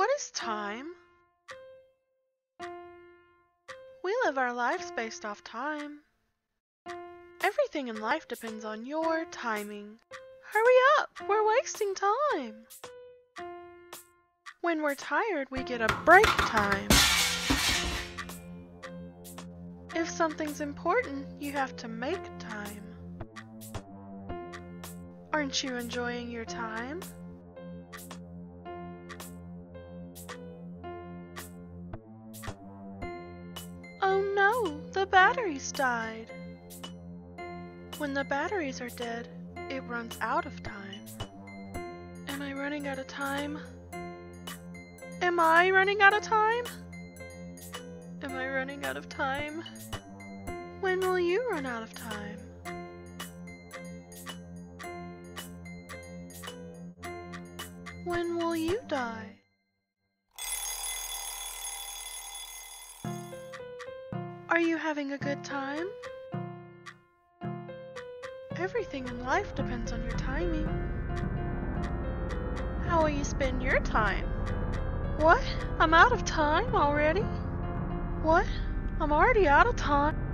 What is time? We live our lives based off time. Everything in life depends on your timing. Hurry up! We're wasting time! When we're tired, we get a break time. If something's important, you have to make time. Aren't you enjoying your time? Oh no, the batteries died. When the batteries are dead, it runs out of time. Am I running out of time? Am I running out of time? Am I running out of time? When will you run out of time? When will you die? Are you having a good time? Everything in life depends on your timing. How will you spend your time? What? I'm out of time already? What? I'm already out of time.